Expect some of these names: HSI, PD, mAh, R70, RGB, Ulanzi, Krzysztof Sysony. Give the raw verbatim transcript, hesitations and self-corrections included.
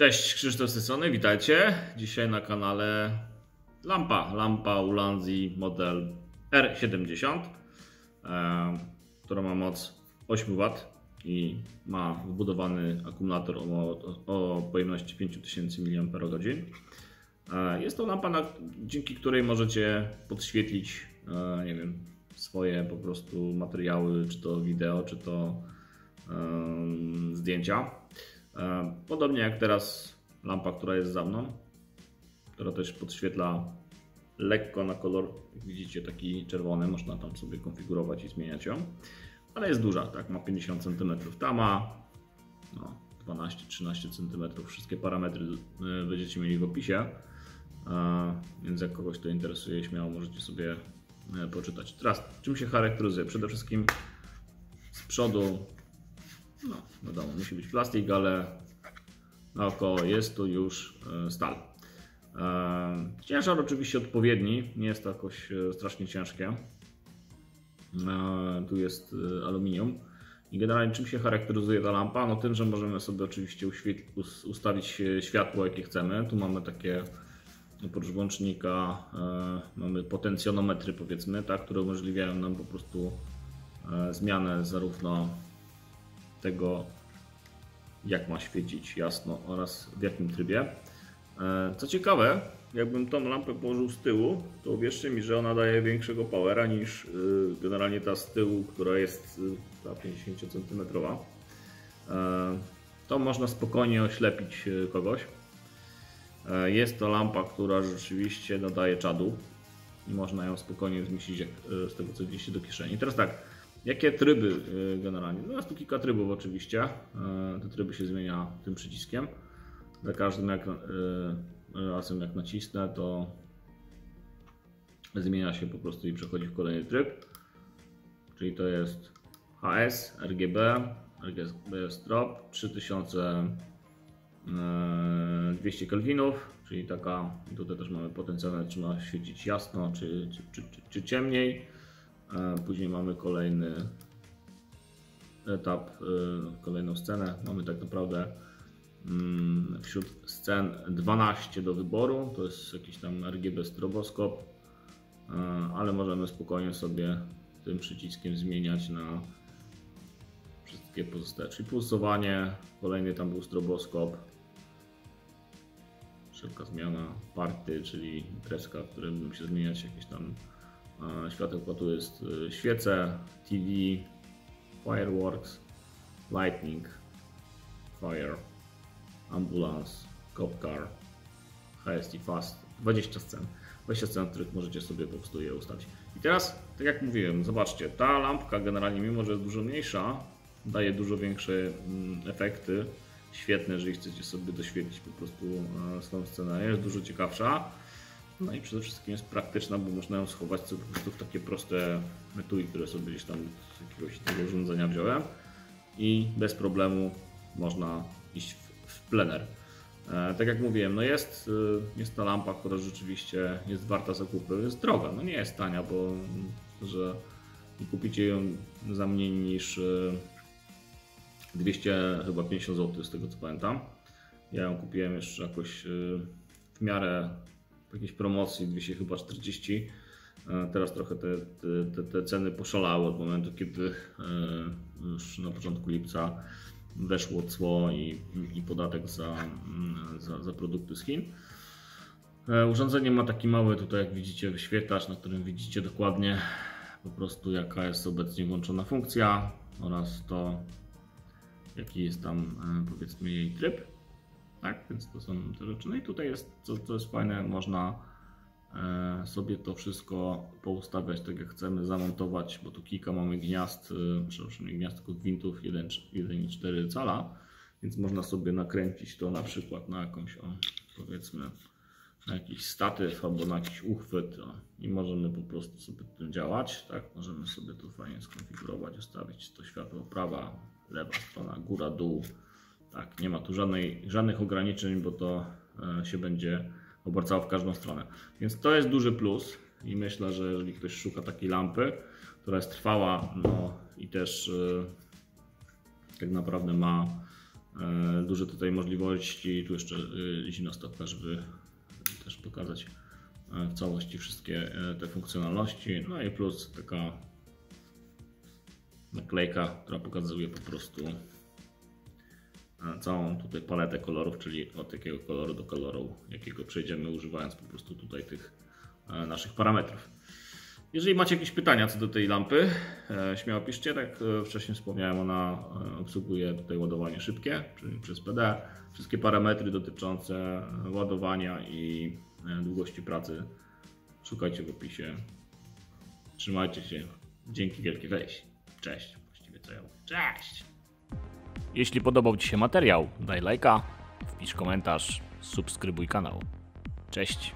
Cześć, Krzysztof Sysony, witajcie. Dzisiaj na kanale lampa, lampa Ulanzi model R siedemdziesiąt, e, która ma moc osiem watów i ma wbudowany akumulator o, o pojemności pięć tysięcy miliamperogodzin. E, jest to lampa, na, dzięki której możecie podświetlić e, nie wiem, swoje po prostu materiały, czy to wideo, czy to e, zdjęcia. Podobnie jak teraz lampa, która jest za mną, która też podświetla lekko na kolor, widzicie, taki czerwony, można tam sobie konfigurować i zmieniać ją, ale jest duża, tak, ma pięćdziesiąt centymetrów, ta ma no, dwanaście trzynaście centymetrów, wszystkie parametry będziecie mieli w opisie, więc jak kogoś to interesuje, śmiało możecie sobie poczytać. Teraz czym się charakteryzuje? Przede wszystkim z przodu, no wiadomo, musi być plastik, ale naokoło jest tu już stal. Ciężar oczywiście odpowiedni, nie jest to jakoś strasznie ciężkie. Tu jest aluminium. I generalnie czym się charakteryzuje ta lampa? No tym, że możemy sobie oczywiście ustawić światło, jakie chcemy. Tu mamy takie, oprócz włącznika, mamy potencjonometry, powiedzmy, tak, które umożliwiają nam po prostu zmianę zarówno tego, jak ma świecić jasno oraz w jakim trybie. Co ciekawe, jakbym tą lampę położył z tyłu, to uwierzcie mi, że ona daje większego powera niż generalnie ta z tyłu, która jest ta pięćdziesięciocentymetrowa. To można spokojnie oślepić kogoś. Jest to lampa, która rzeczywiście nadaje czadu i można ją spokojnie zmieścić z tego, co widzicie, do kieszeni. Teraz tak. Jakie tryby generalnie? No jest tu kilka trybów oczywiście. Te tryby się zmienia tym przyciskiem. Za każdym jak, razem jak nacisnę, to zmienia się po prostu i przechodzi w kolejny tryb. Czyli to jest H S, R G B, R G B Strop, trzy tysiące dwieście kelwinów, czyli taka, tutaj też mamy potencjał, czy ma świecić jasno, czy, czy, czy, czy ciemniej. Później mamy kolejny etap, kolejną scenę. Mamy tak naprawdę wśród scen dwanaście do wyboru. To jest jakiś tam R G B stroboskop, ale możemy spokojnie sobie tym przyciskiem zmieniać na wszystkie pozostałe. Czyli pulsowanie, kolejny tam był stroboskop, szybka zmiana party, czyli kreska, w której będą się zmieniać jakieś tam światełko, tu jest świece, T V, Fireworks, Lightning, Fire, Ambulance, Cop Car, H S T Fast, dwadzieścia scen. dwadzieścia scen, w których możecie sobie po prostu je ustawić. I teraz, tak jak mówiłem, zobaczcie, ta lampka generalnie, mimo że jest dużo mniejsza, daje dużo większe efekty. Świetne, jeżeli chcecie sobie doświetlić po prostu swoją scenę, jest dużo ciekawsza. No i przede wszystkim jest praktyczna, bo można ją schować sobie po prostu w takie proste metuły, które sobie gdzieś tam z jakiegoś tego urządzenia wziąłem i bez problemu można iść w, w plener. E, tak jak mówiłem, no jest, jest ta lampa, która rzeczywiście jest warta zakupy, jest droga, no nie jest tania, bo że nie kupicie ją za mniej niż dwieście, chyba pięćdziesiąt złotych, z tego co pamiętam. Ja ją kupiłem jeszcze jakoś w miarę jakiejś promocji, dwieście chyba czterdzieści. Teraz trochę te, te, te ceny poszalały od momentu, kiedy już na początku lipca weszło cło i, i podatek za, za, za produkty z Chin. Urządzenie ma taki mały, tutaj jak widzicie, wyświetlacz, na którym widzicie dokładnie po prostu, jaka jest obecnie włączona funkcja oraz to, jaki jest tam, powiedzmy, jej tryb. Tak, więc to są te rzeczy. No i tutaj jest, co, co jest fajne, można sobie to wszystko poustawiać tak jak chcemy, zamontować, bo tu kilka mamy gniazd, przepraszam, nie gniazd, tylko gwintów jeden i cztery cala, więc można sobie nakręcić to na przykład na jakąś, o, powiedzmy, na jakiś statyw albo na jakiś uchwyt, o, i możemy po prostu sobie tym działać, tak, możemy sobie to fajnie skonfigurować, ustawić to światło prawa, lewa strona, góra, dół. Tak, nie ma tu żadnej, żadnych ograniczeń, bo to się będzie obracało w każdą stronę. Więc to jest duży plus i myślę, że jeżeli ktoś szuka takiej lampy, która jest trwała, no i też tak naprawdę ma duże tutaj możliwości. Tu jeszcze zimna stopka, żeby też pokazać w całości wszystkie te funkcjonalności. No i plus taka naklejka, która pokazuje po prostu całą tutaj paletę kolorów, czyli od jakiego koloru do koloru, jakiego przejdziemy, używając po prostu tutaj tych naszych parametrów. Jeżeli macie jakieś pytania co do tej lampy, śmiało piszcie. Tak jak wcześniej wspomniałem, ona obsługuje tutaj ładowanie szybkie, czyli przez P D. Wszystkie parametry dotyczące ładowania i długości pracy szukajcie w opisie. Trzymajcie się. Dzięki wielkie. Weź. Cześć. Właściwie co ja mówię. Cześć! Jeśli podobał Ci się materiał, daj lajka, wpisz komentarz, subskrybuj kanał. Cześć!